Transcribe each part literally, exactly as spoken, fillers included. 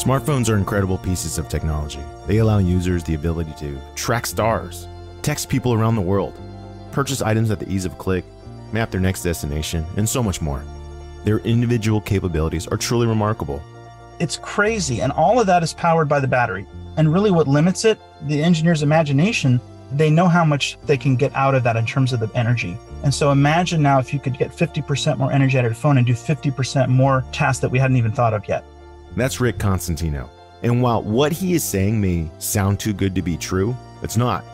Smartphones are incredible pieces of technology. They allow users the ability to track stars, text people around the world, purchase items at the ease of a click, map their next destination, and so much more. Their individual capabilities are truly remarkable. It's crazy, and all of that is powered by the battery. And really what limits it, the engineer's imagination, they know how much they can get out of that in terms of the energy. And so imagine now if you could get fifty percent more energy out of your phone and do fifty percent more tasks that we hadn't even thought of yet. That's Rick Constantino. And while what he is saying may sound too good to be true, it's not.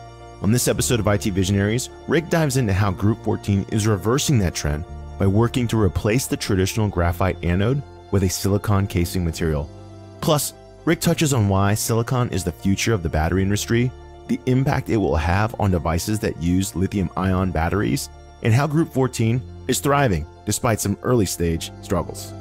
On this episode of I T Visionaries, Rick dives into how Group fourteen is reversing that trend by working to replace the traditional graphite anode with a silicon casing material. Plus, Rick touches on why silicon is the future of the battery industry, the impact it will have on devices that use lithium-ion batteries, and how Group fourteen is thriving despite some early-stage struggles.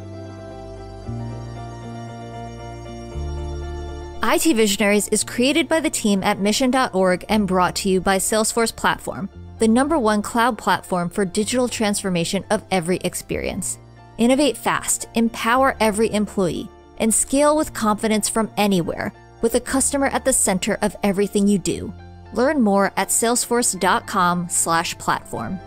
I T Visionaries is created by the team at mission dot org and brought to you by Salesforce Platform, the number one cloud platform for digital transformation of every experience. Innovate fast, empower every employee, and scale with confidence from anywhere, with a customer at the center of everything you do. Learn more at salesforce dot com slash platform.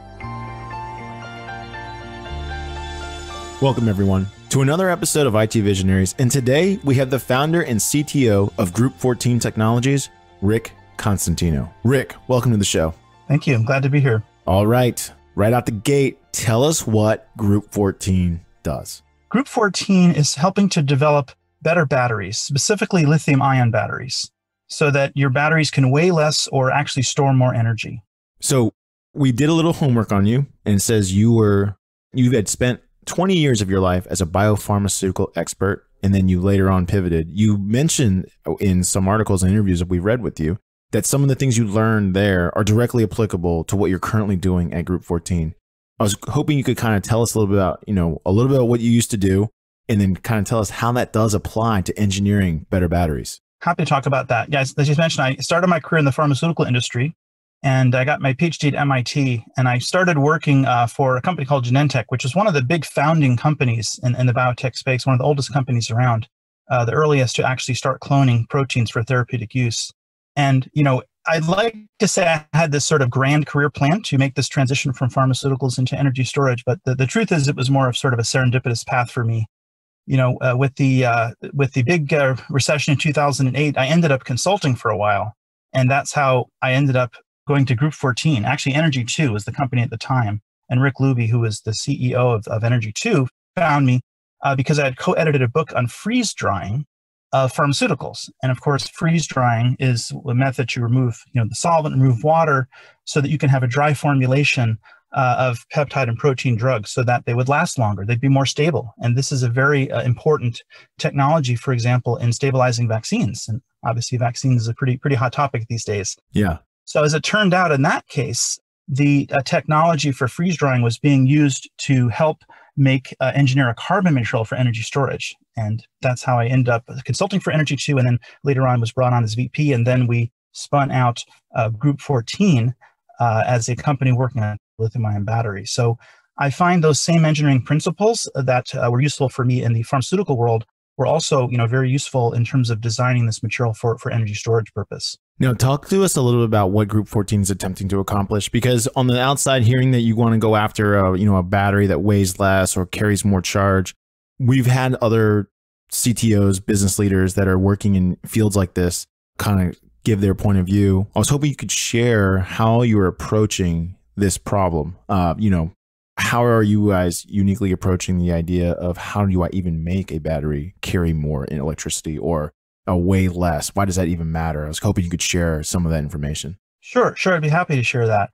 Welcome everyone to another episode of I T Visionaries, and today we have the founder and C T O of Group fourteen Technologies, Rick Constantino. Rick, welcome to the show. Thank you. I'm glad to be here. All right. Right out the gate, tell us what Group fourteen does. Group fourteen is helping to develop better batteries, specifically lithium-ion batteries, so that your batteries can weigh less or actually store more energy. So we did a little homework on you, and it says you were, you had spent twenty years of your life as a biopharmaceutical expert, and then you later on pivoted. You mentioned in some articles and interviews that we read with you that some of the things you learned there are directly applicable to what you're currently doing at Group fourteen. I was hoping you could kind of tell us a little bit about, you know, a little bit of what you used to do, and then kind of tell us how that does apply to engineering better batteries. Happy to talk about that. Guys, as you mentioned, I started my career in the pharmaceutical industry, and I got my PhD at M I T, and I started working uh, for a company called Genentech, which is one of the big founding companies in, in the biotech space, one of the oldest companies around, uh, the earliest to actually start cloning proteins for therapeutic use. And, you know, I'd like to say I had this sort of grand career plan to make this transition from pharmaceuticals into energy storage, but the, the truth is it was more of sort of a serendipitous path for me. You know, uh, with the uh, with the big uh, recession in two thousand eight, I ended up consulting for a while, and that's how I ended up going to Group fourteen. Actually, Energy two was the company at the time, and Rick Luby, who was the C E O of, of Energy two, found me uh, because I had co-edited a book on freeze drying of pharmaceuticals. And of course, freeze drying is a method to remove, you know, the solvent, remove water, so that you can have a dry formulation Uh, of peptide and protein drugs so that they would last longer, they'd be more stable. And this is a very uh, important technology, for example, in stabilizing vaccines. And obviously vaccines is a pretty, pretty hot topic these days. Yeah. So as it turned out in that case, the uh, technology for freeze drying was being used to help make uh, engineer a carbon material for energy storage. And that's how I ended up consulting for Energy two, and then later on was brought on as V P. And then we spun out uh, Group fourteen uh, as a company working on lithium-ion battery. So I find those same engineering principles that uh, were useful for me in the pharmaceutical world were also, you know, very useful in terms of designing this material for, for energy storage purpose. Now, talk to us a little bit about what Group fourteen is attempting to accomplish, because on the outside, hearing that you want to go after a, you know, a battery that weighs less or carries more charge, we've had other C T Os, business leaders that are working in fields like this kind of give their point of view. I was hoping you could share how you're approaching this problem. Uh, you know, how are you guys uniquely approaching the idea of how do I even make a battery carry more in electricity or uh, weigh less? Why does that even matter? I was hoping you could share some of that information. Sure, sure. I'd be happy to share that.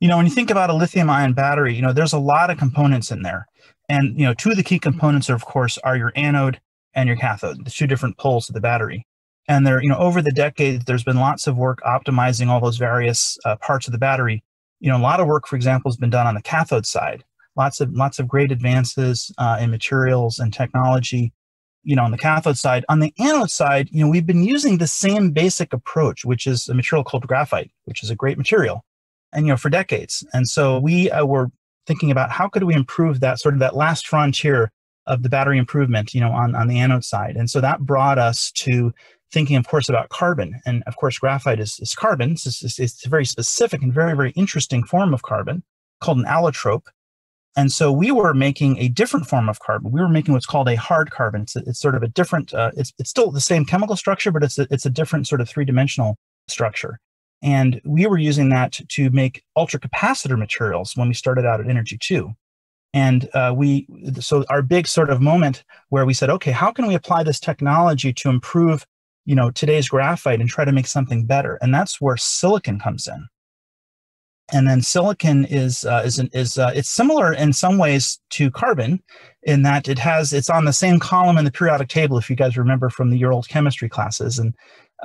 You know, when you think about a lithium-ion battery, you know, there's a lot of components in there. And, you know, two of the key components are, of course, are your anode and your cathode, the two different poles of the battery. And there, you know, over the decades, there's been lots of work optimizing all those various uh, parts of the battery. You know, a lot of work, for example, has been done on the cathode side. Lots of lots of great advances uh, in materials and technology, you know, on the cathode side. On the anode side, you know, we've been using the same basic approach, which is a material called graphite, which is a great material, and, you know, for decades. And so we uh, were thinking about how could we improve that sort of that last frontier of the battery improvement, you know, on, on the anode side. And so that brought us to thinking, of course, about carbon. And of course, graphite is, is carbon. It's, it's, it's a very specific and very, very interesting form of carbon called an allotrope. And so we were making a different form of carbon. We were making what's called a hard carbon. It's, it's sort of a different, uh, it's, it's still the same chemical structure, but it's a, it's a different sort of three-dimensional structure. And we were using that to make ultracapacitor materials when we started out at Energy two. And uh, we, so our big sort of moment where we said, okay, how can we apply this technology to improve, you know, today's graphite and try to make something better? And that's where silicon comes in. And then silicon is, uh, is, an, is uh, it's similar in some ways to carbon in that it has, it's on the same column in the periodic table, if you guys remember from the year-old chemistry classes. And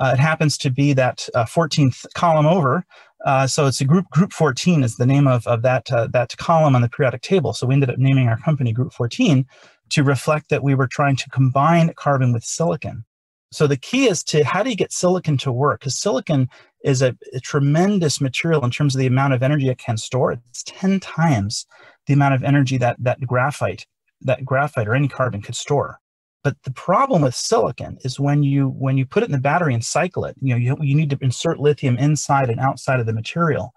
uh, it happens to be that uh, fourteenth column over. Uh, so it's a group, group fourteen is the name of, of that, uh, that column on the periodic table. So we ended up naming our company Group fourteen to reflect that we were trying to combine carbon with silicon. So the key is to how do you get silicon to work? Because silicon is a, a tremendous material in terms of the amount of energy it can store. It's ten times the amount of energy that, that graphite, that graphite or any carbon could store. But the problem with silicon is when you, when you put it in the battery and cycle it, you know, you, you need to insert lithium inside and outside of the material,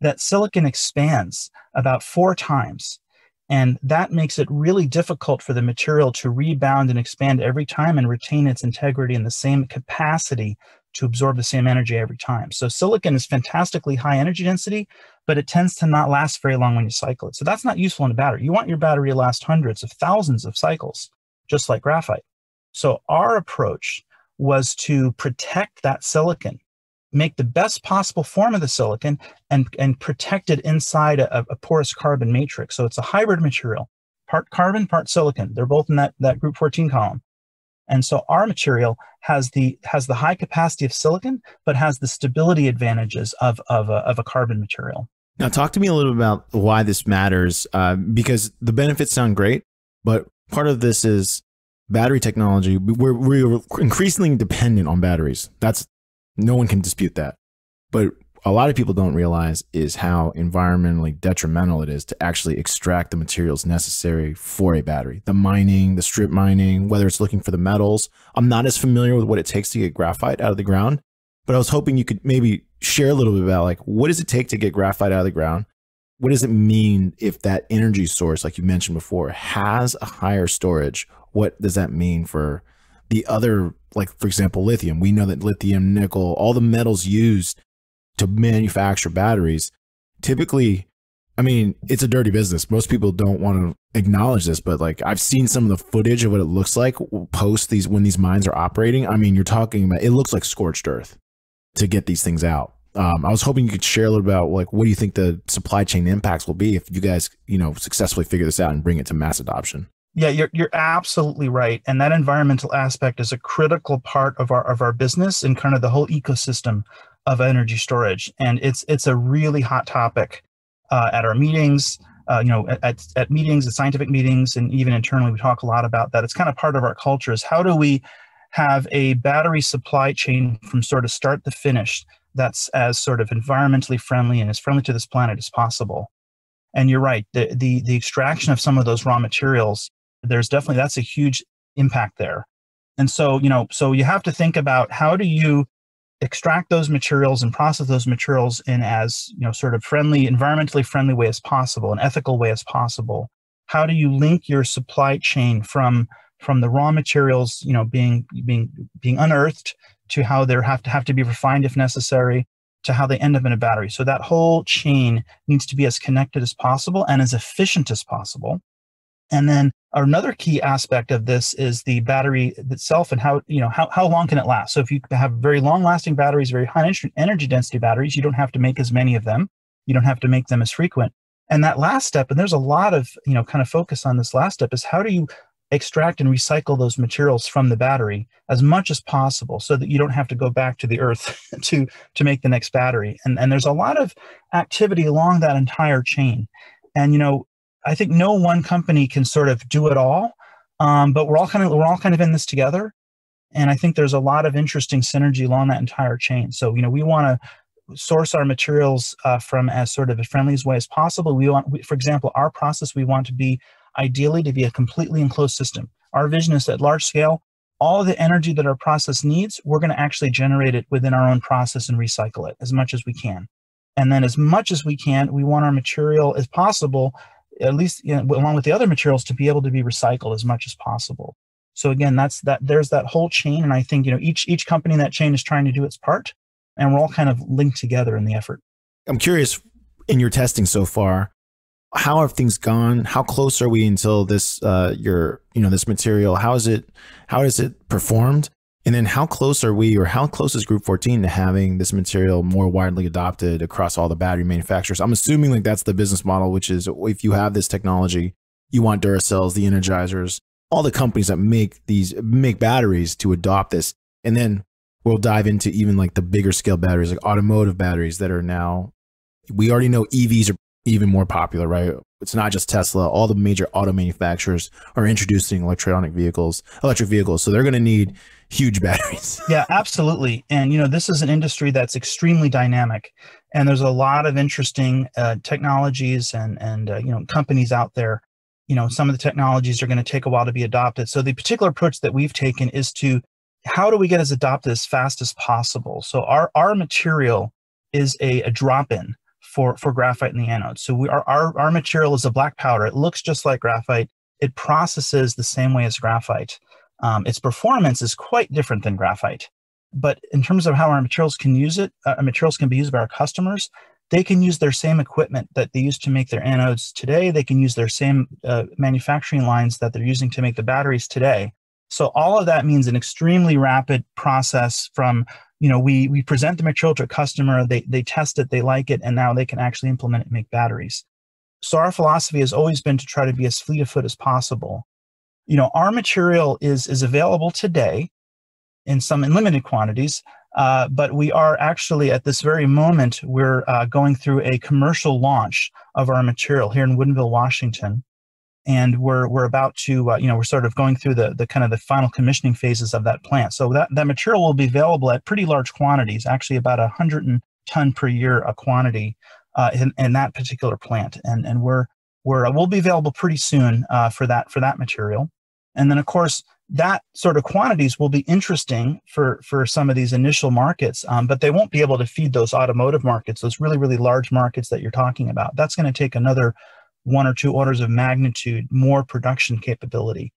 that silicon expands about four times. And that makes it really difficult for the material to rebound and expand every time and retain its integrity in the same capacity to absorb the same energy every time. So silicon is fantastically high energy density, but it tends to not last very long when you cycle it. So that's not useful in a battery. You want your battery to last hundreds of thousands of cycles, just like graphite. So our approach was to protect that silicon, make the best possible form of the silicon and, and protect it inside a, a porous carbon matrix. So it's a hybrid material, part carbon, part silicon. They're both in that, that group fourteen column. And so our material has the, has the high capacity of silicon, but has the stability advantages of, of, a, of a carbon material. Now talk to me a little about why this matters, uh, because the benefits sound great, but part of this is battery technology. We're, we're increasingly dependent on batteries. That's, no one can dispute that. But a lot of people don't realize is how environmentally detrimental it is to actually extract the materials necessary for a battery. The mining, the strip mining, whether it's looking for the metals. I'm not as familiar with what it takes to get graphite out of the ground, but I was hoping you could maybe share a little bit about like, what does it take to get graphite out of the ground? What does it mean if that energy source, like you mentioned before, has a higher storage? What does that mean for the other, like, for example, lithium? We know that lithium, nickel, all the metals used to manufacture batteries, typically, I mean, it's a dirty business. Most people don't want to acknowledge this, but like I've seen some of the footage of what it looks like post these, when these mines are operating. I mean, you're talking about, it looks like scorched earth to get these things out. Um, I was hoping you could share a little about like, what do you think the supply chain impacts will be if you guys, you know, successfully figure this out and bring it to mass adoption? Yeah, you're, you're absolutely right. And that environmental aspect is a critical part of our, of our business and kind of the whole ecosystem of energy storage. And it's, it's a really hot topic uh, at our meetings, uh, you know, at, at meetings, at scientific meetings, and even internally, we talk a lot about that. It's kind of part of our culture is how do we have a battery supply chain from sort of start to finish that's as sort of environmentally friendly and as friendly to this planet as possible. And you're right, the, the, the extraction of some of those raw materials, there's definitely, that's a huge impact there. And so, you know, so you have to think about how do you extract those materials and process those materials in as, you know, sort of friendly, environmentally friendly way as possible, an ethical way as possible. How do you link your supply chain from, from the raw materials, you know, being, being, being unearthed to how they have to have to be refined if necessary, to how they end up in a battery. So that whole chain needs to be as connected as possible and as efficient as possible. And then another key aspect of this is the battery itself and how, you know, how, how long can it last? So if you have very long lasting batteries, very high energy density batteries, you don't have to make as many of them. You don't have to make them as frequent. And that last step, and there's a lot of, you know, kind of focus on this last step is how do you extract and recycle those materials from the battery as much as possible so that you don't have to go back to the earth to, to make the next battery. And, and there's a lot of activity along that entire chain. And, you know, I think no one company can sort of do it all, um, but we're all kind of we're all kind of in this together, and I think there's a lot of interesting synergy along that entire chain. So you know we want to source our materials uh, from as sort of as friendly as way as possible. We want, we, for example, our process we want to be ideally to be a completely enclosed system. Our vision is that large scale, all the energy that our process needs, we're going to actually generate it within our own process and recycle it as much as we can. And then as much as we can, we want our material as possible, at least, you know, along with the other materials, to be able to be recycled as much as possible. So again, that's that, there's that whole chain. And I think, you know, each, each company in that chain is trying to do its part, and we're all kind of linked together in the effort. I'm curious, in your testing so far, how have things gone? How close are we until this, uh, your, you know, this material, how is it, how is it performed? And then how close are we, or how close is Group fourteen to having this material more widely adopted across all the battery manufacturers? I'm assuming like that's the business model, which is if you have this technology, you want Duracells, the Energizers, all the companies that make these, make batteries to adopt this. And then we'll dive into even like the bigger scale batteries, like automotive batteries that are now, we already know E Vs are even more popular, right? It's not just Tesla. All the major auto manufacturers are introducing electronic vehicles, electric vehicles. So they're going to need huge batteries. Yeah, absolutely. And, you know, this is an industry that's extremely dynamic, and there's a lot of interesting uh, technologies and, and uh, you know, companies out there. You know, some of the technologies are going to take a while to be adopted. So the particular approach that we've taken is to, how do we get as adopted as fast as possible? So our, our material is a, a drop-in for, for graphite in the anode. So we are, our, our material is a black powder. It looks just like graphite. It processes the same way as graphite. Um, its performance is quite different than graphite. But in terms of how our materials can use it, uh, materials can be used by our customers. They can use their same equipment that they use to make their anodes today. They can use their same uh, manufacturing lines that they're using to make the batteries today. So all of that means an extremely rapid process from, you know, we, we present the material to a customer, they, they test it, they like it, and now they can actually implement it and make batteries. So our philosophy has always been to try to be as fleet of foot as possible. You know, our material is, is available today in some unlimited quantities, uh, but we are actually at this very moment, we're uh, going through a commercial launch of our material here in Woodinville, Washington. And we're, we're about to, uh, you know, we're sort of going through the, the kind of the final commissioning phases of that plant. So that, that material will be available at pretty large quantities, actually about one hundred ton per year a quantity uh, in, in that particular plant. And, and we're, we're, uh, we'll be available pretty soon uh, for that, for that material. And then, of course, that sort of quantities will be interesting for, for some of these initial markets, um, but they won't be able to feed those automotive markets, those really, really large markets that you're talking about. That's going to take another one or two orders of magnitude more production capability.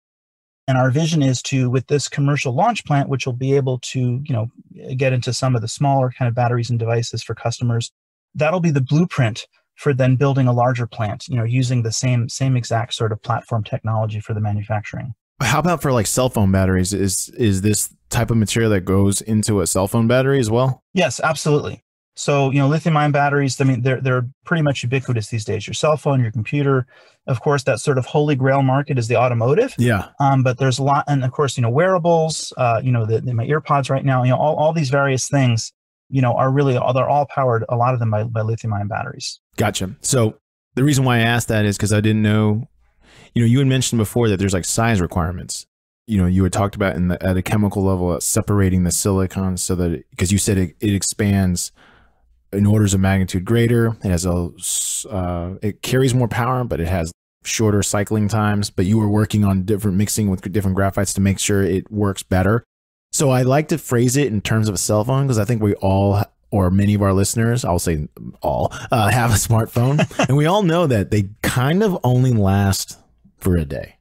And our vision is to, with this commercial launch plant, which will be able to, you know, get into some of the smaller kind of batteries and devices for customers, that'll be the blueprint for then building a larger plant, you know, using the same, same exact sort of platform technology for the manufacturing. How about for like cell phone batteries? Is, is this type of material that goes into a cell phone battery as well? Yes, absolutely. So, you know, lithium-ion batteries, I mean, they're, they're pretty much ubiquitous these days. Your cell phone, your computer, of course, that sort of holy grail market is the automotive. Yeah. Um, but there's a lot, and of course, you know, wearables, uh, you know, the, the, my EarPods right now, you know, all, all these various things, you know, are really, they're all powered, a lot of them by, by lithium-ion batteries. Gotcha. So the reason why I asked that is because I didn't know, you know, you had mentioned before that there's like size requirements. You know, you had talked about in the, at a chemical level, separating the silicon so that, because you said it, it expands in orders of magnitude greater. It has a, uh, it carries more power, but it has shorter cycling times, but you were working on different mixing with different graphites to make sure it works better. So I like to phrase it in terms of a cell phone, because I think we all, or many of our listeners, I'll say all, uh, have a smartphone and we all know that they kind of only last for a day,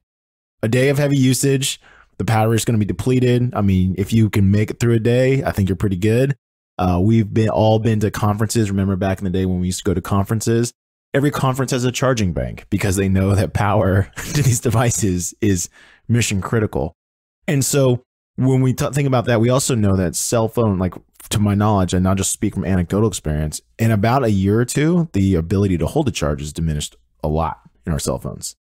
a day of heavy usage. The power is going to be depleted. I mean, if you can make it through a day, I think you're pretty good. Uh, we've been all been to conferences. Remember back in the day when we used to go to conferences, every conference has a charging bank because they know that power to these devices is mission critical. And so when we think about that, we also know that cell phone, like to my knowledge, and I'll just speak from anecdotal experience, in about a year or two, the ability to hold a charge is diminished a lot in our cell phones.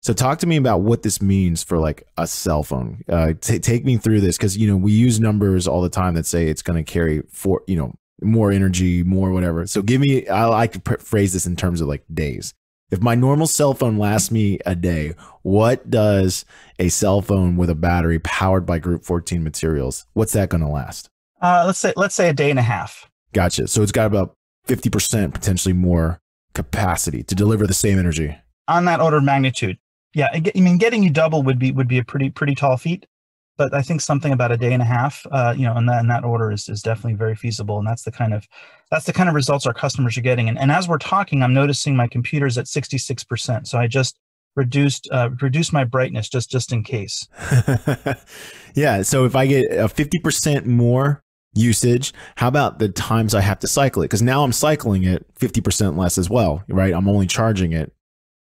So talk to me about what this means for like a cell phone. Uh, take me through this, because, you know, we use numbers all the time that say it's going to carry for, you know, more energy, more whatever. So give me, I like to phrase this in terms of like days. If my normal cell phone lasts me a day, what does a cell phone with a battery powered by Group fourteen materials, what's that going to last? Uh, let's say, let's say a day and a half. Gotcha. So it's got about fifty percent potentially more capacity to deliver the same energy. On that order of magnitude. yeah, I mean, getting you double would be would be a pretty pretty tall feat, but I think something about a day and a half, uh, you know, in that in that order is is definitely very feasible, and that's the kind of that's the kind of results our customers are getting. And and as we're talking, I'm noticing my computer's at sixty-six percent, so I just reduced uh, reduced my brightness just just in case. Yeah, so if I get a fifty percent more usage, how about the times I have to cycle it? Because now I'm cycling it fifty percent less as well, right? I'm only charging it,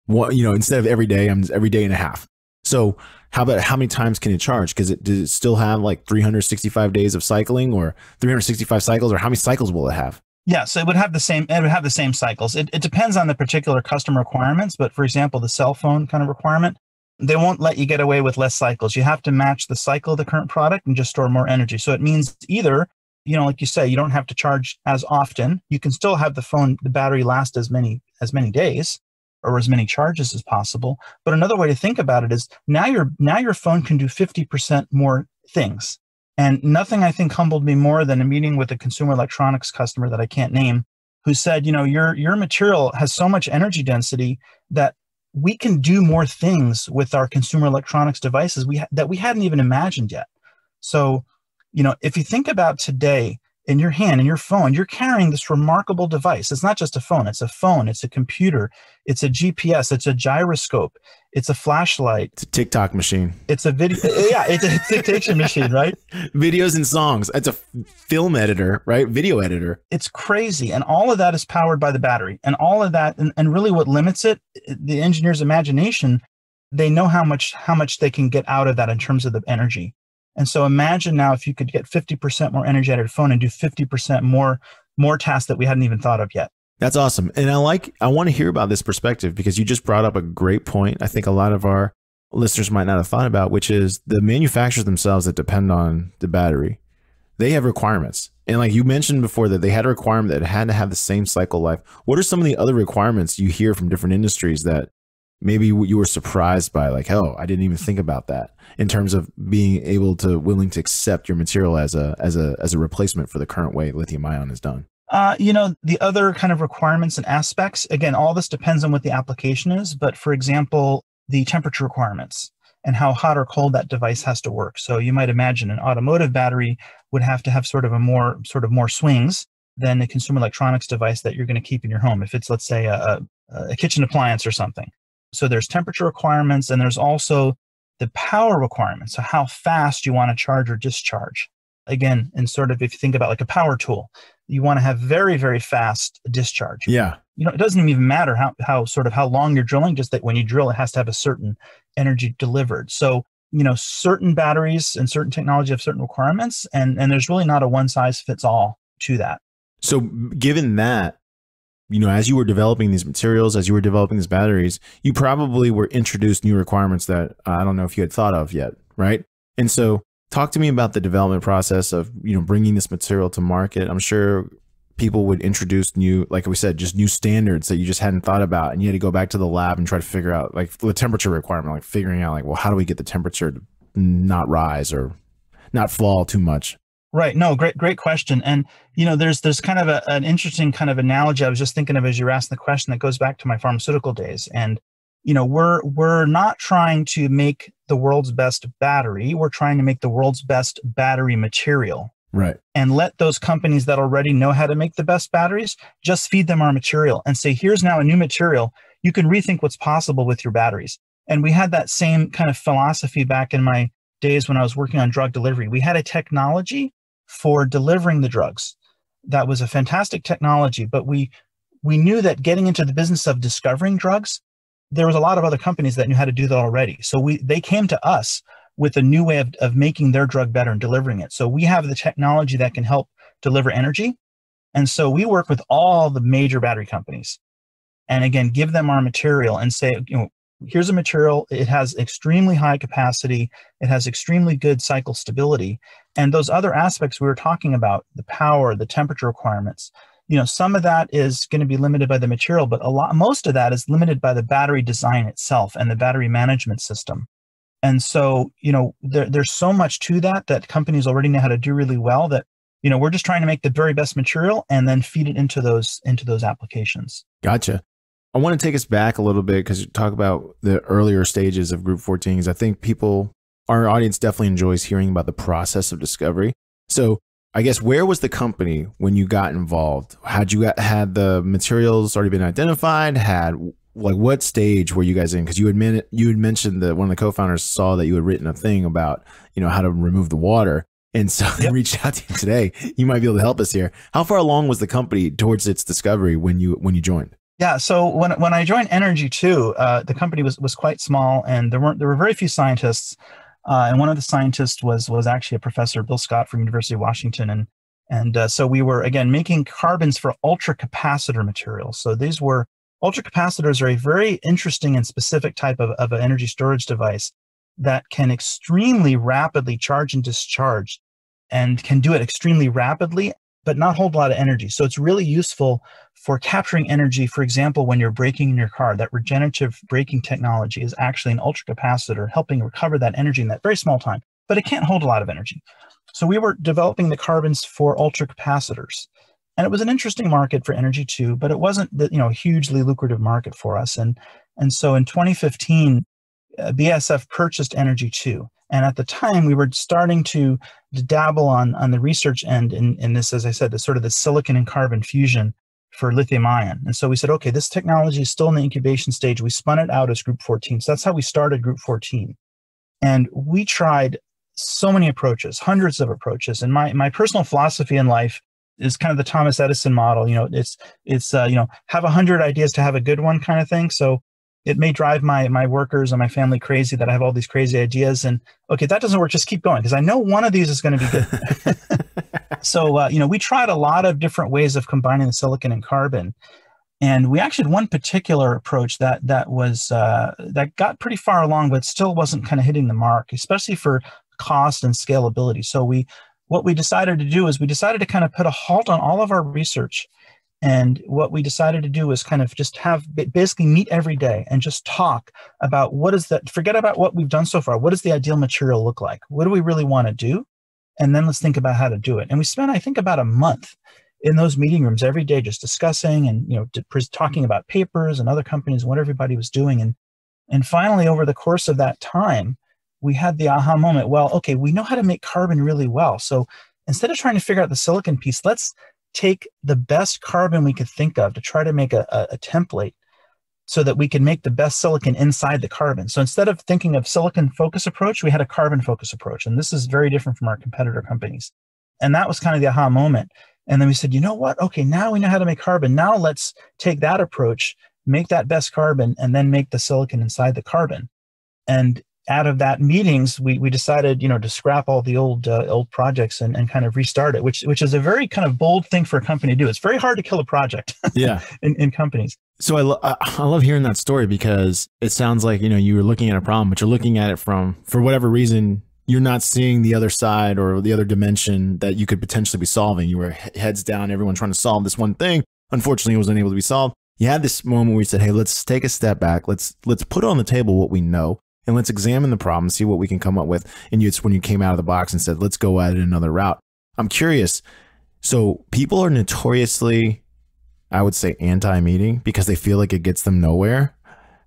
well, you know, instead of every day, I'm every day and a half. So how about how many times can it charge? Because it does it still have like three hundred sixty-five days of cycling, or three hundred sixty-five cycles, or how many cycles will it have? Yeah, so it would have the same. It would have the same cycles. It it depends on the particular customer requirements. But for example, the cell phone kind of requirement, they won't let you get away with less cycles. You have to match the cycle of the current product and just store more energy. So it means either, you know, like you say, you don't have to charge as often. You can still have the phone, the battery last as many, as many days or as many charges as possible. But another way to think about it is now your, now your phone can do fifty percent more things. And nothing, I think, humbled me more than a meeting with a consumer electronics customer that I can't name, who said, you know, your, your material has so much energy density that we can do more things with our consumer electronics devices we ha that we hadn't even imagined yet. So, you know, if you think about today, in your hand, in your phone, you're carrying this remarkable device. It's not just a phone, it's a phone, it's a computer, it's a G P S, it's a gyroscope, it's a flashlight. It's a TikTok machine. It's a video, yeah, it's a dictation machine, right? Videos and songs. It's a film editor, right? Video editor. It's crazy. And all of that is powered by the battery. And all of that, and, and really what limits it, the engineer's imagination, they know how much, how much they can get out of that in terms of the energy. And so imagine now if you could get fifty percent more energy out of your phone and do fifty percent more, more tasks that we hadn't even thought of yet. That's awesome. And I like, I want to hear about this perspective, because you just brought up a great point I think a lot of our listeners might not have thought about, which is the manufacturers themselves that depend on the battery. They have requirements. And like you mentioned before, that they had a requirement that it had to have the same cycle life. What are some of the other requirements you hear from different industries that maybe you were surprised by, like, oh, I didn't even think about that, in terms of being able to willing to accept your material as a as a as a replacement for the current way lithium-ion is done? Uh, you know, the other kind of requirements and aspects, again, all this depends on what the application is. But for example, the temperature requirements and how hot or cold that device has to work. So you might imagine an automotive battery would have to have sort of a more sort of more swings than a consumer electronics device that you're going to keep in your home, if it's, let's say, a, a kitchen appliance or something. So there's temperature requirements, and there's also the power requirements. So how fast you want to charge or discharge. Again, and sort of if you think about like a power tool, you want to have very, very fast discharge. Yeah. You know, it doesn't even matter how, how sort of how long you're drilling, just that when you drill, it has to have a certain energy delivered. So, you know, certain batteries and certain technology have certain requirements, and, and there's really not a one size fits all to that. So given that, you know, as you were developing these materials, as you were developing these batteries, you probably were introduced new requirements that uh, I don't know if you had thought of yet, right? And so talk to me about the development process of, you know, bringing this material to market. I'm sure people would introduce new, like we said, just new standards that you just hadn't thought about, and you had to go back to the lab and try to figure out, like, the temperature requirement, like figuring out, like, well, how do we get the temperature to not rise or not fall too much? Right. No, great, great question. And, you know, there's, there's kind of a, an interesting kind of analogy I was just thinking of as you were asking the question, that goes back to my pharmaceutical days. And, you know, we're, we're not trying to make the world's best battery. We're trying to make the world's best battery material. Right. And let those companies that already know how to make the best batteries, just feed them our material and say, here's now a new material. You can rethink what's possible with your batteries. And we had that same kind of philosophy back in my days when I was working on drug delivery. We had a technology for delivering the drugs. That was a fantastic technology, but we we knew that getting into the business of discovering drugs, there was a lot of other companies that knew how to do that already. So we they came to us with a new way of, of making their drug better and delivering it. So we have the technology that can help deliver energy. And so we work with all the major battery companies. And again, give them our material and say, you know, here's a material, it has extremely high capacity, it has extremely good cycle stability, and those other aspects we were talking about, the power, the temperature requirements, you know, some of that is going to be limited by the material, but a lot, most of that is limited by the battery design itself and the battery management system. And so, you know, there, there's so much to that that companies already know how to do really well, that, you know, we're just trying to make the very best material and then feed it into those into those applications. Gotcha. I want to take us back a little bit because you talk about the earlier stages of Group fourteen, because I think people, our audience definitely enjoys hearing about the process of discovery. So I guess, where was the company when you got involved? Had you got, had the materials already been identified? Had, like, what stage were you guys in? Because you had men you had mentioned that one of the co-founders saw that you had written a thing about, you know, how to remove the water. And so they yep. reached out to you today. You might be able to help us here. How far along was the company towards its discovery when you when you joined? Yeah. So when, when I joined Energy two, uh, the company was, was quite small, and there weren't, there were very few scientists. Uh, and one of the scientists was, was actually a professor, Bill Scott, from University of Washington. And, and uh, so we were, again, making carbons for ultracapacitor materials. So these were, ultracapacitors are a very interesting and specific type of, of an energy storage device that can extremely rapidly charge and discharge, and can do it extremely rapidly, but not hold a lot of energy. So it's really useful for capturing energy. For example, when you're braking in your car, that regenerative braking technology is actually an ultracapacitor helping recover that energy in that very small time, but it can't hold a lot of energy. So we were developing the carbons for ultracapacitors, and it was an interesting market for Energy two, but it wasn't the, you know, hugely lucrative market for us. And, and so in twenty fifteen, uh, B A S F purchased Energy two. And at the time, we were starting to dabble on, on the research end in, in this, as I said, the sort of the silicon and carbon fusion for lithium-ion. And so we said, okay, this technology is still in the incubation stage. We spun it out as Group fourteen. So that's how we started Group fourteen. And we tried so many approaches, hundreds of approaches. And my, my personal philosophy in life is kind of the Thomas Edison model. You know, it's, it's uh, you know, have a hundred ideas to have a good one kind of thing. So it may drive my, my workers and my family crazy that I have all these crazy ideas, and okay, that doesn't work. Just keep going, because I know one of these is going to be good. So, uh, you know, we tried a lot of different ways of combining the silicon and carbon, and we actually had one particular approach that, that was, uh, that got pretty far along, but still wasn't kind of hitting the mark, especially for cost and scalability. So we, what we decided to do is we decided to kind of put a halt on all of our research. And what we decided to do was kind of just have basically meet every day and just talk about what is that, forget about what we've done so far. What does the ideal material look like? What do we really want to do? And then let's think about how to do it. And we spent, I think, about a month in those meeting rooms every day, just discussing and, you know, talking about papers and other companies, what everybody was doing. And, and finally, over the course of that time, we had the aha moment. Well, okay, we know how to make carbon really well. So instead of trying to figure out the silicon piece, let's take the best carbon we could think of to try to make a, a, a template so that we can make the best silicon inside the carbon. So instead of thinking of silicon focus approach, we had a carbon focus approach. And this is very different from our competitor companies. And that was kind of the aha moment. And then we said, you know what? Okay, now we know how to make carbon. Now let's take that approach, make that best carbon, and then make the silicon inside the carbon. And out of that meetings, we, we decided, you know, to scrap all the old, uh, old projects and, and kind of restart it, which, which is a very kind of bold thing for a company to do. It's very hard to kill a project yeah. in, in companies. So I, lo I love hearing that story, because it sounds like, you know, you were looking at a problem, but you're looking at it from, for whatever reason, you're not seeing the other side or the other dimension that you could potentially be solving. You were heads down, everyone trying to solve this one thing. Unfortunately, it was unable to be solved. You had this moment where you said, hey, let's take a step back. Let's, let's put on the table what we know. And let's examine the problem, see what we can come up with. And it's when you came out of the box and said, let's go at it another route. I'm curious. So people are notoriously, I would say, anti-meeting because they feel like it gets them nowhere.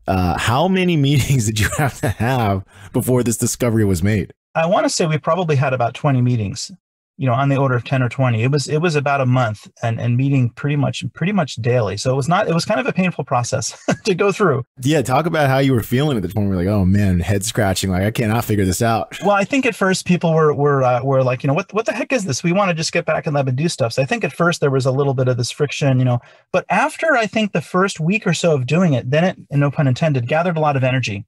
Uh, how many meetings did you have to have before this discovery was made? I want to say we probably had about twenty meetings, you know, on the order of ten or twenty. It was, it was about a month and, and meeting pretty much, pretty much daily. So it was not, it was kind of a painful process to go through. Yeah. Talk about how you were feeling at the point where you're like, oh man, head scratching. Like, I cannot figure this out. Well, I think at first people were, were, uh, were like, you know, what, what the heck is this? We want to just get back in lab and do stuff. So I think at first there was a little bit of this friction, you know, but after I think the first week or so of doing it, then it, and no pun intended, gathered a lot of energy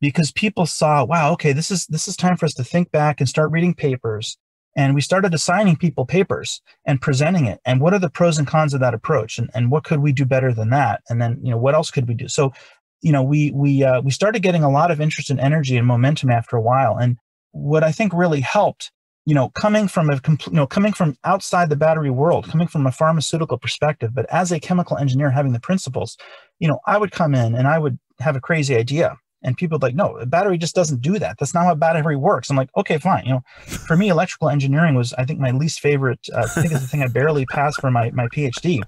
because people saw, wow, okay, this is, this is time for us to think back and start reading papers. And we started assigning people papers and presenting it. And what are the pros and cons of that approach? And, and what could we do better than that? And then, you know, what else could we do? So, you know, we, we, uh, we started getting a lot of interest and energy and momentum after a while. And what I think really helped, you know, coming from a complete, you know, coming from outside the battery world, coming from a pharmaceutical perspective, but as a chemical engineer having the principles, you know, I would come in and I would have a crazy idea. And people like, no, a battery just doesn't do that. That's not how a battery works. I'm like, okay, fine. You know, for me, electrical engineering was, I think, my least favorite. Uh, I think it's the thing I barely passed for my, my PhD.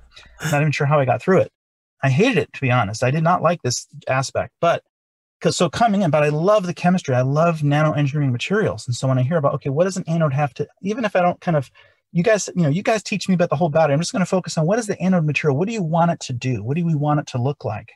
I'm not even sure how I got through it. I hated it, to be honest. I did not like this aspect, but because so coming in, but I love the chemistry. I love nanoengineering materials. And so when I hear about, okay, what does an anode have to, even if I don't kind of, you guys, you know, you guys teach me about the whole battery. I'm just going to focus on what is the anode material? What do you want it to do? What do we want it to look like?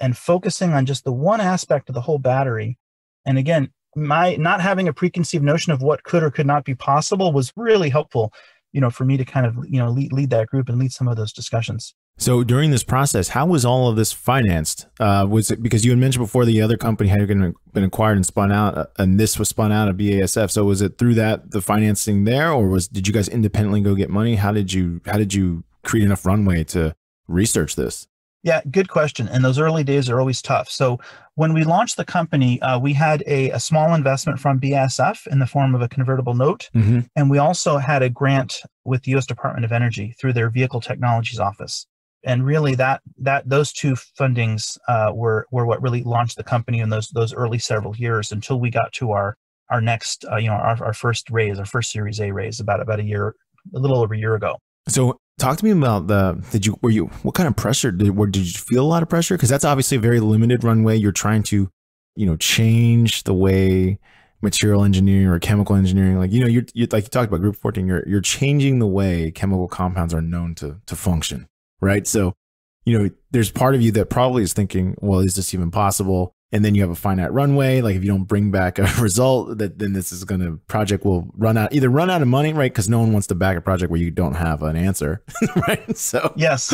And focusing on just the one aspect of the whole battery. And again, my not having a preconceived notion of what could or could not be possible was really helpful, you know, for me to kind of, you know, lead, lead that group and lead some of those discussions. So during this process, how was all of this financed? Uh, was it because you had mentioned before the other company had been acquired and spun out, and this was spun out of B A S F? So was it through that the financing there, or was did you guys independently go get money? How did you how did you create enough runway to research this? Yeah, good question. And those early days are always tough. So when we launched the company, uh, we had a, a small investment from B A S F in the form of a convertible note. Mm-hmm. And we also had a grant with the U S Department of Energy through their Vehicle Technologies Office. And really that, that those two fundings uh, were, were what really launched the company in those, those early several years until we got to our, our next, uh, you know, our, our first raise, our first Series A raise about, about a year, a little over a year ago. So talk to me about the, did you, were you, what kind of pressure did, were, did you feel a lot of pressure? Because that's obviously a very limited runway. You're trying to, you know, change the way material engineering or chemical engineering, like, you know, you're, you're like you talked about Group fourteen, you're, you're changing the way chemical compounds are known to, to function. Right. So, you know, there's part of you that probably is thinking, well, is this even possible? And then you have a finite runway. Like if you don't bring back a result, that then this is going to project will run out, either run out of money, right? Because no one wants to back a project where you don't have an answer. Right. So, yes.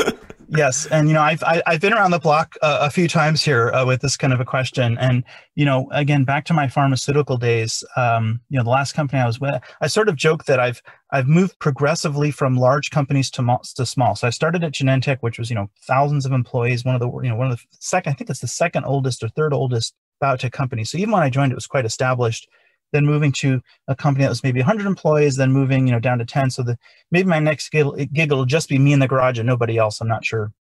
Yes. And, you know, I've, I, I've been around the block uh, a few times here uh, with this kind of a question. And, you know, again, back to my pharmaceutical days, um, you know, the last company I was with, I sort of joke that I've, I've moved progressively from large companies to, to small. So I started at Genentech, which was, you know, thousands of employees, one of the, you know, one of the second, I think it's the second oldest or third oldest biotech company. So even when I joined, it was quite established. Then moving to a company that was maybe one hundred employees, then moving, you know, down to ten. So the, maybe my next gig, gig will just be me in the garage and nobody else. I'm not sure,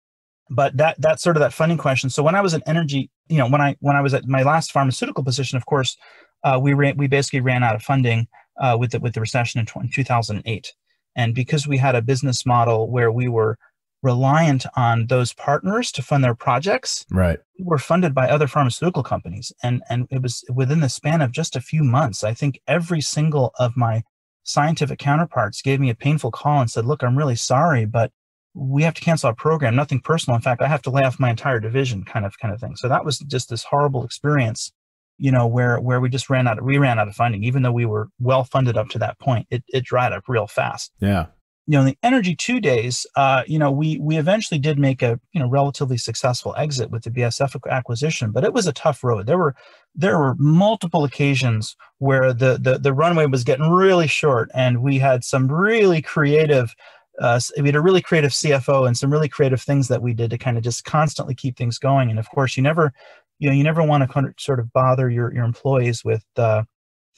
but that that's sort of that funding question. So when I was in energy, you know, when I when I was at my last pharmaceutical position, of course, uh, we ran, we basically ran out of funding uh, with the, with the recession in two thousand eight, and because we had a business model where we were reliant on those partners to fund their projects, right, we were funded by other pharmaceutical companies. And, and it was within the span of just a few months, I think every single of my scientific counterparts gave me a painful call and said, look, I'm really sorry, but we have to cancel our program, nothing personal. In fact, I have to lay off my entire division kind of, kind of thing. So that was just this horrible experience, you know, where, where we just ran out, we ran out of funding, even though we were well funded up to that point, it, it dried up real fast. Yeah. You know, in the Energy two days, uh, you know, we we eventually did make a, you know, relatively successful exit with the B A S F acquisition, but it was a tough road. There were there were multiple occasions where the the, the runway was getting really short, and we had some really creative, uh, we had a really creative C F O and some really creative things that we did to kind of just constantly keep things going. And of course, you never, you know, you never want to sort of bother your your employees with uh,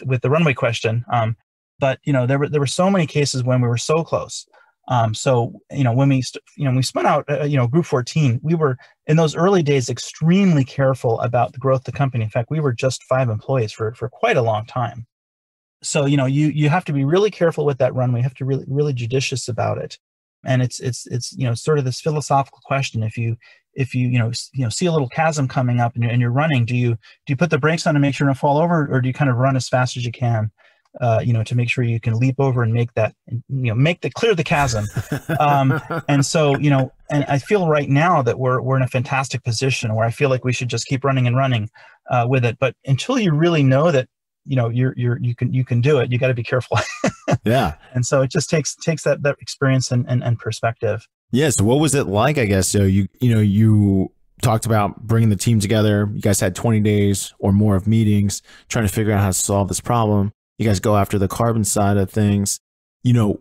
with the runway question. Um, But, you know, there were, there were so many cases when we were so close. Um, so, you know, when we, you know, we spun out, uh, you know, Group fourteen, we were in those early days extremely careful about the growth of the company. In fact, we were just five employees for, for quite a long time. So, you know, you, you have to be really careful with that runway. You have to really, really judicious about it. And it's, it's, it's, you know, sort of this philosophical question. If you, if you, you know, you know, see a little chasm coming up and you're, and you're running, do you, do you put the brakes on to make sure you don't fall over, or do you kind of run as fast as you can? Uh, you know, to make sure you can leap over and make that, you know, make the clear the chasm. Um, and so, you know, and I feel right now that we're, we're in a fantastic position where I feel like we should just keep running and running uh, with it. But until you really know that, you know, you're, you're, you can, you can do it, you got to be careful. Yeah. And so it just takes, takes that, that experience and, and, and perspective. Yes. Yeah, so what was it like, I guess? So you, you know, you talked about bringing the team together. You guys had twenty days or more of meetings trying to figure out how to solve this problem. You guys go after the carbon side of things. You know,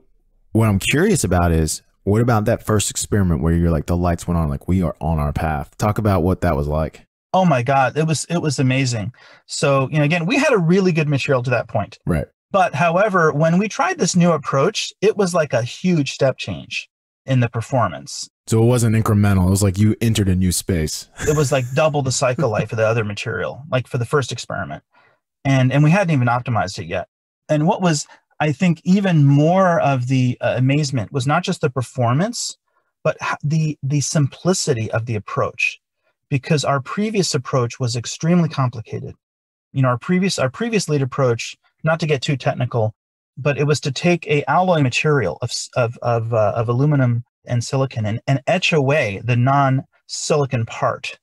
what I'm curious about is, what about that first experiment where you're like, the lights went on, like we are on our path? Talk about what that was like. Oh my God. It was, it was amazing. So, you know, again, we had a really good material to that point. Right. But however, when we tried this new approach, it was like a huge step change in the performance. So it wasn't incremental. It was like you entered a new space. It was like double the cycle life of the other material, like for the first experiment. And, and we hadn't even optimized it yet. And what was, I think, even more of the uh, amazement was not just the performance, but the, the simplicity of the approach, because our previous approach was extremely complicated. You know, our previous, our previous lead approach, not to get too technical, but it was to take a alloy material of, of, of, uh, of aluminum and silicon and, and etch away the non-silicon part,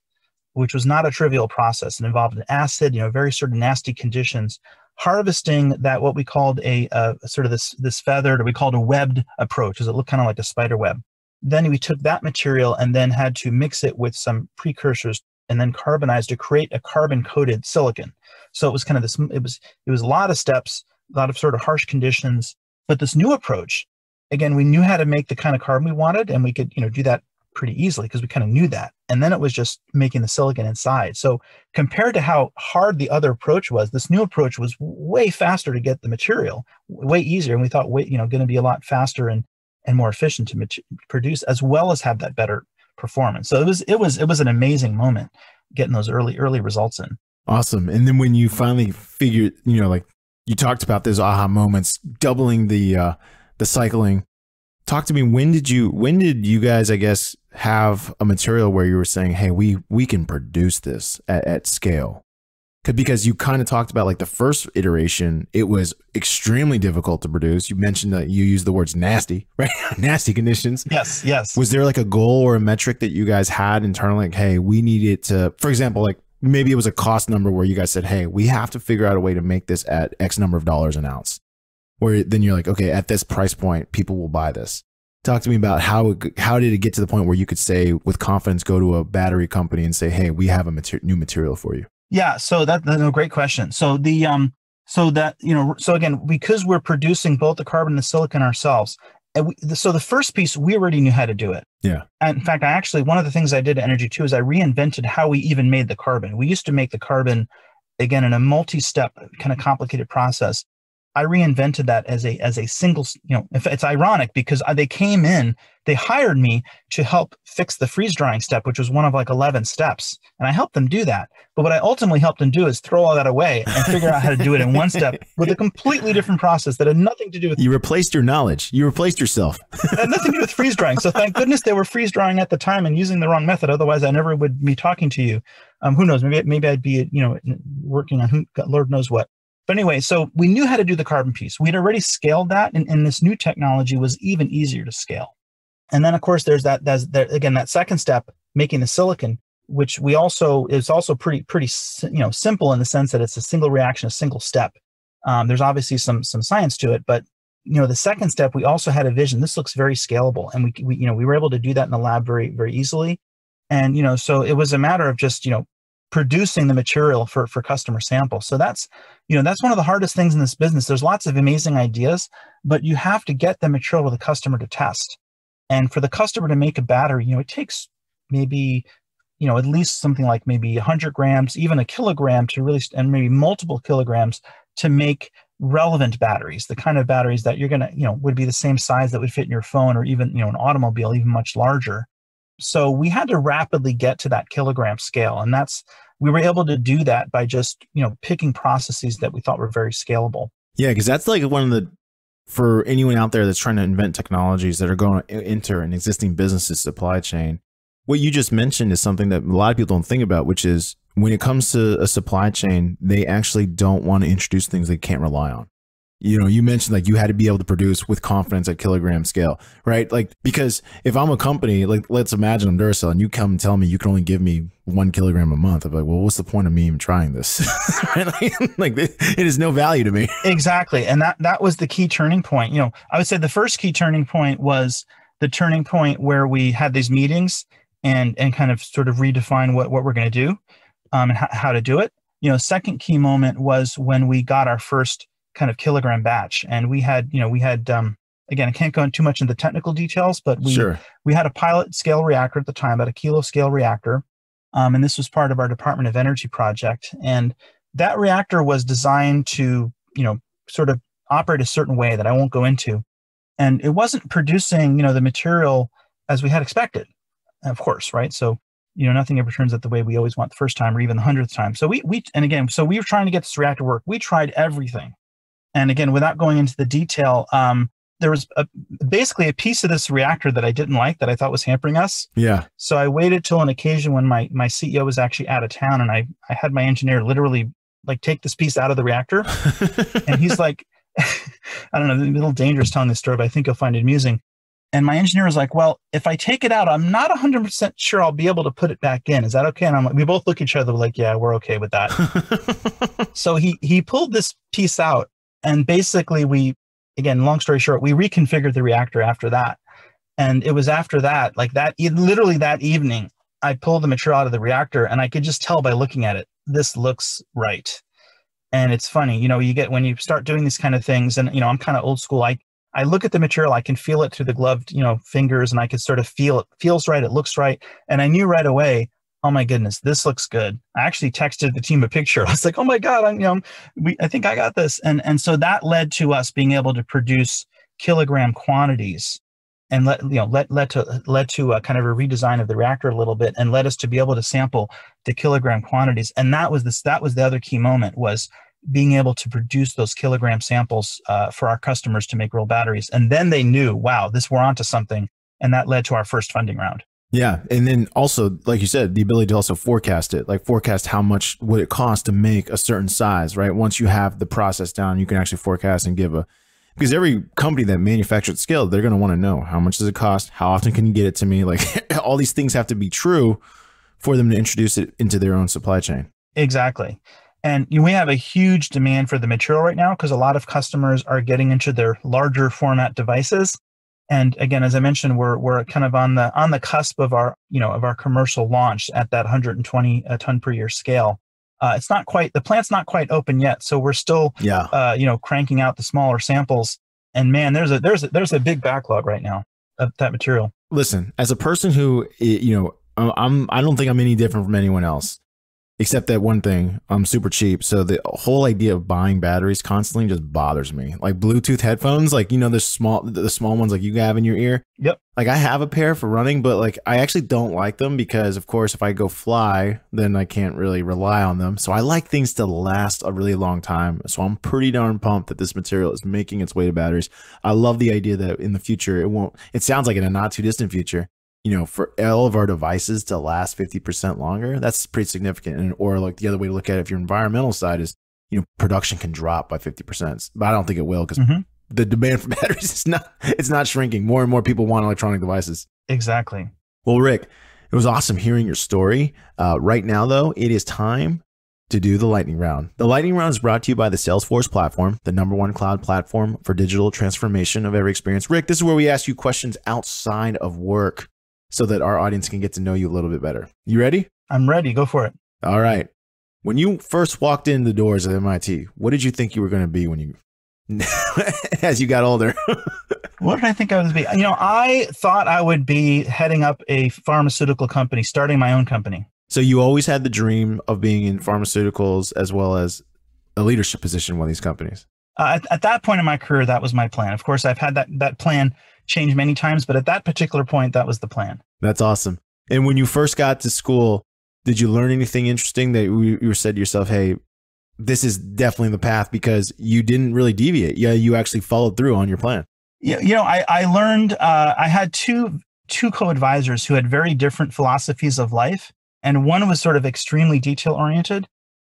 which was not a trivial process and involved an acid, you know, very sort of nasty conditions, harvesting that what we called a, uh, sort of this, this feathered, or we called a webbed approach, because it looked kind of like a spider web. Then we took that material and then had to mix it with some precursors and then carbonize to create a carbon-coated silicon. So it was kind of this, it was, it was a lot of steps, a lot of sort of harsh conditions, but this new approach, again, we knew how to make the kind of carbon we wanted, and we could, you know, do that pretty easily because we kind of knew that. And then it was just making the silicon inside. So compared to how hard the other approach was, this new approach was way faster to get the material, way easier. And we thought, wait, you know, going to be a lot faster and, and more efficient to produce, as well as have that better performance. So it was, it was, it was an amazing moment getting those early, early results in. Awesome. And then when you finally figured, you know, like, you talked about those aha moments, doubling the uh, the cycling. Talk to me. When did you when did you guys, I guess, have a material where you were saying, "Hey, we we can produce this at, at scale"? Because you kind of talked about, like, the first iteration, it was extremely difficult to produce. You mentioned that you used the words nasty, right? Nasty conditions. Yes, yes. Was there like a goal or a metric that you guys had internally? Like, hey, we needed to, for example, like, maybe it was a cost number where you guys said, hey, we have to figure out a way to make this at X number of dollars an ounce, where then you're like, okay, at this price point, people will buy this. Talk to me about how, how did it get to the point where you could say with confidence, go to a battery company and say, hey, we have a mater- new material for you. Yeah. So that, that's a great question. So the, um, so that, you know, so again, because we're producing both the carbon and the silicon ourselves. And we, the, so the first piece, we already knew how to do it. Yeah. And in fact, I actually, one of the things I did at Energy two is I reinvented how we even made the carbon. We used to make the carbon, again, in a multi-step kind of complicated process. I reinvented that as a, as a single, you know, it's ironic because I, they came in, they hired me to help fix the freeze drying step, which was one of like eleven steps. And I helped them do that. But what I ultimately helped them do is throw all that away and figure out how to do it in one step with a completely different process that had nothing to do with. You replaced your knowledge. You replaced yourself. It had nothing to do with freeze drying. So thank goodness they were freeze drying at the time and using the wrong method. Otherwise I never would be talking to you. Um, who knows? Maybe, maybe I'd be, you know, working on who, Lord knows what. But anyway, so we knew how to do the carbon piece. We'd already scaled that, and, and this new technology was even easier to scale. And then, of course, there's that, there's that, again, that second step, making the silicon, which we also, is also pretty, pretty, you know, simple in the sense that it's a single reaction, a single step. Um, there's obviously some, some science to it, but, you know, the second step, we also had a vision. This looks very scalable, and we, we, you know, we were able to do that in the lab very, very easily. And, you know, so it was a matter of just, you know, producing the material for, for customer sample. So that's, you know, that's one of the hardest things in this business. There's lots of amazing ideas, but you have to get the material to the customer to test. And for the customer to make a battery, you know, it takes maybe, you know, at least something like maybe one hundred grams, even a kilogram to really, and maybe multiple kilograms to make relevant batteries, the kind of batteries that you're going to, you know, would be the same size that would fit in your phone or even, you know, an automobile, even much larger. So we had to rapidly get to that kilogram scale. And that's, we were able to do that by just, you know, picking processes that we thought were very scalable. Yeah. Cause that's like one of the, for anyone out there that's trying to invent technologies that are going to enter an existing business's supply chain, what you just mentioned is something that a lot of people don't think about, which is when it comes to a supply chain, they actually don't want to introduce things they can't rely on. You know, you mentioned like you had to be able to produce with confidence at kilogram scale, right? Like, because if I'm a company, like let's imagine I'm Duracell and you come and tell me you can only give me one kilogram a month. I'm like, well, what's the point of me even trying this? like, like it is no value to me. Exactly. And that, that was the key turning point. You know, I would say the first key turning point was the turning point where we had these meetings and, and kind of sort of redefine what, what we're going to do um, and how to do it. You know, second key moment was when we got our first kind of kilogram batch. And we had, you know, we had, um, again, I can't go into too much into the technical details, but we, sure. we had a pilot scale reactor at the time, about a kilo scale reactor. Um, and this was part of our Department of Energy project. And that reactor was designed to, you know, sort of operate a certain way that I won't go into. And it wasn't producing, you know, the material as we had expected, of course, right? So, you know, nothing ever turns out the way we always want the first time or even the hundredth time. So we, we, and again, so we were trying to get this reactor work. We tried everything. And again, without going into the detail, um, there was a, basically a piece of this reactor that I didn't like that I thought was hampering us. Yeah. So I waited till an occasion when my, my C E O was actually out of town, and I, I had my engineer literally like take this piece out of the reactor. And he's like, I don't know, a little dangerous telling this story, but I think you'll find it amusing. And my engineer was like, well, if I take it out, I'm not one hundred percent sure I'll be able to put it back in. Is that okay? And I'm like, we both look at each other like, yeah, we're okay with that. So he, he pulled this piece out, and basically we, again, long story short, we reconfigured the reactor after that. And it was after that, like that, literally that evening, I pulled the material out of the reactor, and I could just tell by looking at it, this looks right. And it's funny, you know, you get, when you start doing these kind of things, and, you know, I'm kind of old school. I, I look at the material, I can feel it through the gloved, you know, fingers, and I can sort of feel it feels right. It looks right. And I knew right away, oh my goodness, this looks good. I actually texted the team a picture. I was like, oh my God, I'm, you know, we, I think I got this. And, and so that led to us being able to produce kilogram quantities, and let, you know, let, led to, led to a kind of a redesign of the reactor a little bit, and led us to be able to sample the kilogram quantities. And that was this, that was the other key moment, was being able to produce those kilogram samples uh, for our customers to make real batteries. And then they knew, wow, this, we're onto something. And that led to our first funding round. Yeah. And then also, like you said, the ability to also forecast it, like forecast how much would it cost to make a certain size, right? Once you have the process down, you can actually forecast and give a, because every company that manufactured scale, they're going to want to know, how much does it cost? How often can you get it to me? Like all these things have to be true for them to introduce it into their own supply chain. Exactly. And we have a huge demand for the material right now, because a lot of customers are getting into their larger format devices. And again, as I mentioned, we're we're kind of on the on the cusp of our you know of our commercial launch at that one hundred twenty ton per year scale. Uh, it's not quite, the plant's not quite open yet, so we're still yeah. uh, you know cranking out the smaller samples. And man, there's a there's a, there's a big backlog right now of that material. Listen, as a person who you know I'm I don't think I'm any different from anyone else. Except that one thing, I'm super cheap. So the whole idea of buying batteries constantly just bothers me. Like Bluetooth headphones, like, you know, the small, the small ones like you have in your ear. Yep. Like I have a pair for running, but like, I actually don't like them because of course, if I go fly, then I can't really rely on them. So I like things to last a really long time. So I'm pretty darn pumped that this material is making its way to batteries. I love the idea that in the future, it won't, it sounds like in a not too distant future, you know, for all of our devices to last fifty percent longer, that's pretty significant. And or like the other way to look at it, if your environmental side is, you know, production can drop by fifty percent, but I don't think it will, because mm-hmm. the demand for batteries is not, it's not shrinking. More and more people want electronic devices. Exactly. Well, Rick, it was awesome hearing your story. Uh, right now, though, it is time to do the lightning round. The lightning round is brought to you by the Salesforce platform, the number one cloud platform for digital transformation of every experience. Rick, this is where we ask you questions outside of work, so that our audience can get to know you a little bit better. You ready? I'm ready. Go for it. All right. When you first walked in the doors of M I T, what did you think you were going to be when you, as you got older? What did I think I was going to be? You know, I thought I would be heading up a pharmaceutical company, starting my own company. So you always had the dream of being in pharmaceuticals as well as a leadership position in one of these companies. Uh, at, at that point in my career, that was my plan. Of course, I've had that, that plan change many times, but at that particular point, that was the plan. That's awesome. And when you first got to school, did you learn anything interesting that you said to yourself, hey, this is definitely the path, because you didn't really deviate? Yeah, you actually followed through on your plan. Yeah, you know, I, I learned, uh, I had two, two co-advisors who had very different philosophies of life. And one was sort of extremely detail-oriented,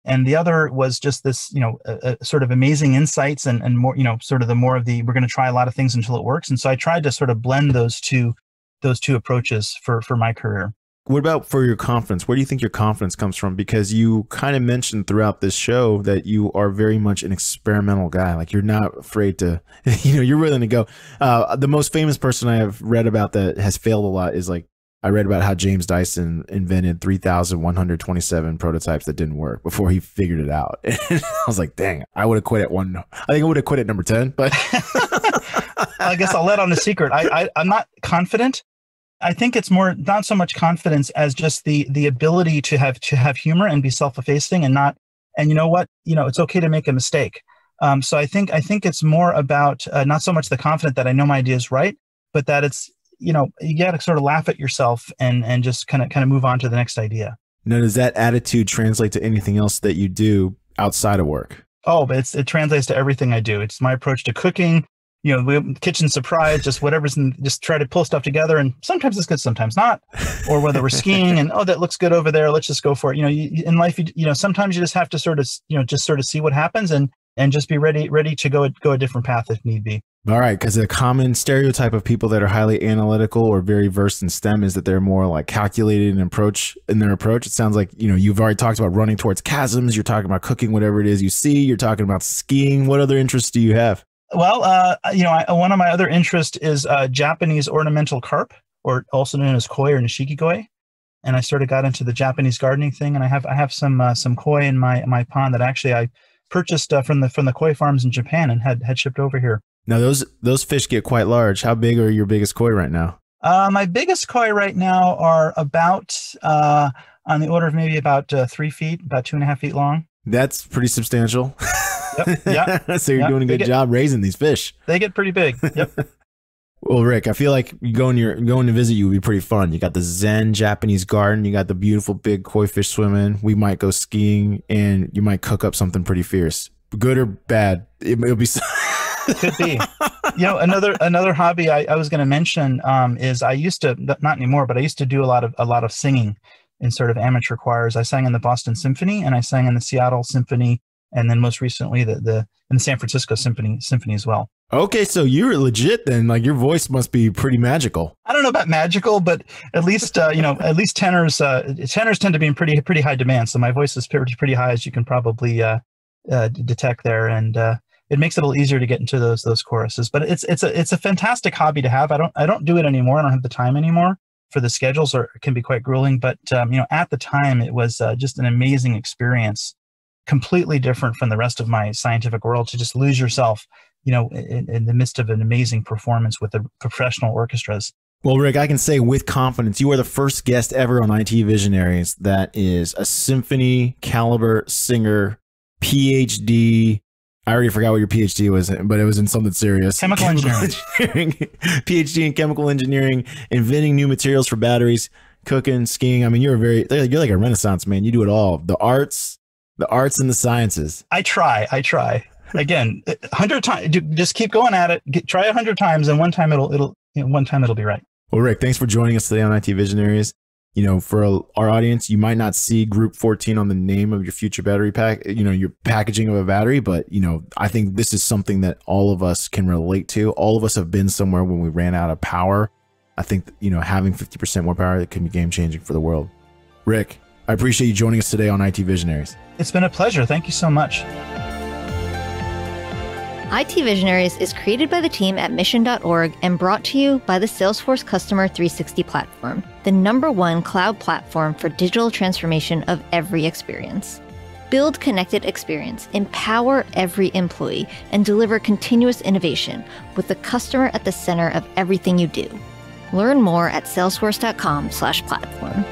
and the other was just this, you know, uh, sort of amazing insights and, and more, you know, sort of the more of the, we're going to try a lot of things until it works. And so I tried to sort of blend those two, those two approaches for, for my career. What about for your confidence? Where do you think your confidence comes from? Because you kind of mentioned throughout this show that you are very much an experimental guy. Like you're not afraid to, you know, you're willing to go. Uh, the most famous person I have read about that has failed a lot is like, I read about how James Dyson invented three thousand one hundred twenty-seven prototypes that didn't work before he figured it out. And I was like, dang, I would have quit at one. I think I would have quit at number ten, but I guess I'll let on a secret. I, I, I'm not confident. I think it's more, not so much confidence as just the, the ability to have, to have humor and be self-effacing and not, and you know what, you know, it's okay to make a mistake. Um, so I think, I think it's more about uh, not so much the confident that I know my idea is right, but that it's, you know, you got to sort of laugh at yourself and, and just kind of, kind of move on to the next idea. Now, does that attitude translate to anything else that you do outside of work? Oh, but it's, it translates to everything I do. It's my approach to cooking. you know, we, kitchen surprise, just whatever's in, just try to pull stuff together. And sometimes it's good, sometimes not. Or whether we're skiing and, oh, that looks good over there, let's just go for it. You know, you, in life, you, you know, sometimes you just have to sort of, you know, just sort of see what happens and, and just be ready, ready to go, go a different path if need be. All right. Because the common stereotype of people that are highly analytical or very versed in STEM is that they're more like calculated in approach in their approach. It sounds like, you know, you've already talked about running towards chasms. You're talking about cooking, whatever it is you see, you're talking about skiing. What other interests do you have? Well, uh, you know, I, one of my other interests is uh, Japanese ornamental carp, or also known as koi or nishikigoi. And I sort of got into the Japanese gardening thing. And I have, I have some, uh, some koi in my, my pond that actually I purchased uh, from the, from the koi farms in Japan and had, had shipped over here. Now, those those fish get quite large. How big are your biggest koi right now? Uh, my biggest koi right now are about uh, on the order of maybe about uh, three feet, about two and a half feet long. That's pretty substantial. Yep. Yep. So you're yep. doing a good get, job raising these fish. They get pretty big. Yep. Well, Rick, I feel like going, your, going to visit you would be pretty fun. You got the Zen Japanese garden. You got the beautiful big koi fish swimming. We might go skiing, and you might cook up something pretty fierce. Good or bad, it, it'll be... Could be. You know, another another hobby I, I was going to mention um, is I used to, not anymore, but I used to do a lot of a lot of singing in sort of amateur choirs. I sang in the Boston Symphony and I sang in the Seattle Symphony, and then most recently the the in the San Francisco Symphony Symphony as well. Okay, so you're legit then. Like your voice must be pretty magical. I don't know about magical, but at least uh, you know at least tenors uh, tenors tend to be in pretty pretty high demand. So my voice is pretty pretty high, as you can probably uh, uh, detect there, and. Uh, It makes it a little easier to get into those those choruses, but it's it's a it's a fantastic hobby to have. I don't I don't do it anymore. I don't have the time anymore for the schedules, or it can be quite grueling. But um, you know, at the time, it was uh, just an amazing experience, completely different from the rest of my scientific world. To just lose yourself, you know, in, in the midst of an amazing performance with the professional orchestras. Well, Rick, I can say with confidence, you are the first guest ever on I T Visionaries that is a symphony caliber singer, P H D. I already forgot what your P H D was in, but it was in something serious. Chemical, chemical engineering. engineering. P H D in chemical engineering, inventing new materials for batteries, cooking, skiing. I mean, you're a very, you're like a renaissance man. You do it all. The arts, the arts and the sciences. I try. I try. Again, a hundred times, just keep going at it. Get, try a hundred times. And one time it'll, it'll, you know, one time it'll be right. Well, Rick, thanks for joining us today on I T Visionaries. You know, for our audience, you might not see Group fourteen on the name of your future battery pack, you know, your packaging of a battery, but, you know, I think this is something that all of us can relate to. All of us have been somewhere when we ran out of power. I think, you know, having fifty percent more power, it can be game changing for the world. Rick, I appreciate you joining us today on I T Visionaries. It's been a pleasure. Thank you so much. I T Visionaries is created by the team at mission dot org and brought to you by the Salesforce Customer three sixty platform, the number one cloud platform for digital transformation of every experience. Build connected experience, empower every employee, and deliver continuous innovation with the customer at the center of everything you do. Learn more at salesforce dot com slash platform.